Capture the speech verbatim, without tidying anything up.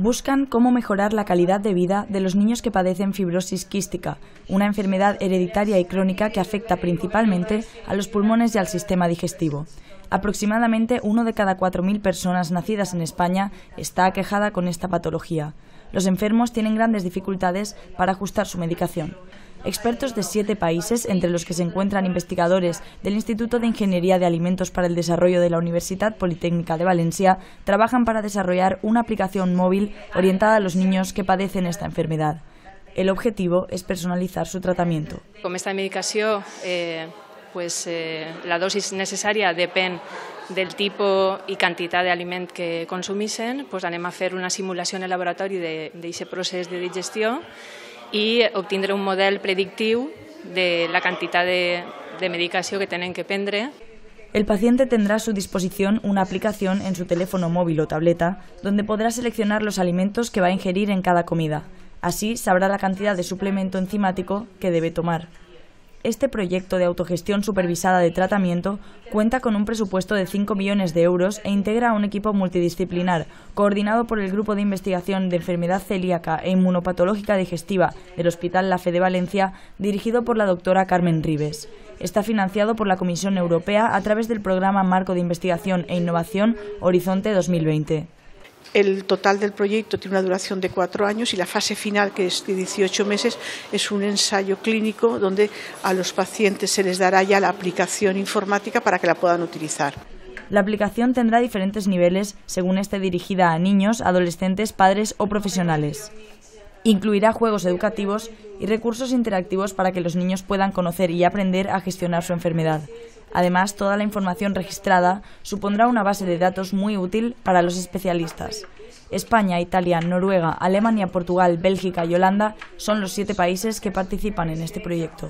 buscan cómo mejorar la calidad de vida de los niños que padecen fibrosis quística, una enfermedad hereditaria y crónica que afecta principalmente a los pulmones y al sistema digestivo. Aproximadamente uno de cada cuatro mil personas nacidas en España está aquejada con esta patología. Los enfermos tienen grandes dificultades para ajustar su medicación. Expertos de siete países, entre los que se encuentran investigadores del Instituto de Ingeniería de Alimentos para el Desarrollo de la Universidad Politécnica de Valencia, trabajan para desarrollar una aplicación móvil orientada a los niños que padecen esta enfermedad. El objetivo es personalizar su tratamiento. Con esta medicación, eh, pues, eh, la dosis necesaria depende del tipo y cantidad de alimento que consumisen. Pues anem a hacer una simulación en el laboratorio de ese proceso de digestión y obtener un modelo predictivo de la cantidad de, de medicación que tienen que prendre. El paciente tendrá a su disposición una aplicación en su teléfono móvil o tableta donde podrá seleccionar los alimentos que va a ingerir en cada comida. Así sabrá la cantidad de suplemento enzimático que debe tomar. Este proyecto de autogestión supervisada de tratamiento cuenta con un presupuesto de cinco millones de euros e integra un equipo multidisciplinar coordinado por el Grupo de Investigación de Enfermedad Celíaca e Inmunopatológica Digestiva del Hospital La Fe de Valencia, dirigido por la doctora Carmen Ribes. Está financiado por la Comisión Europea a través del Programa Marco de Investigación e Innovación Horizonte dos mil veinte. El total del proyecto tiene una duración de cuatro años y la fase final, que es de dieciocho meses, es un ensayo clínico donde a los pacientes se les dará ya la aplicación informática para que la puedan utilizar. La aplicación tendrá diferentes niveles según esté dirigida a niños, adolescentes, padres o profesionales. Incluirá juegos educativos y recursos interactivos para que los niños puedan conocer y aprender a gestionar su enfermedad. Además, toda la información registrada supondrá una base de datos muy útil para los especialistas. España, Italia, Noruega, Alemania, Portugal, Bélgica y Holanda son los siete países que participan en este proyecto.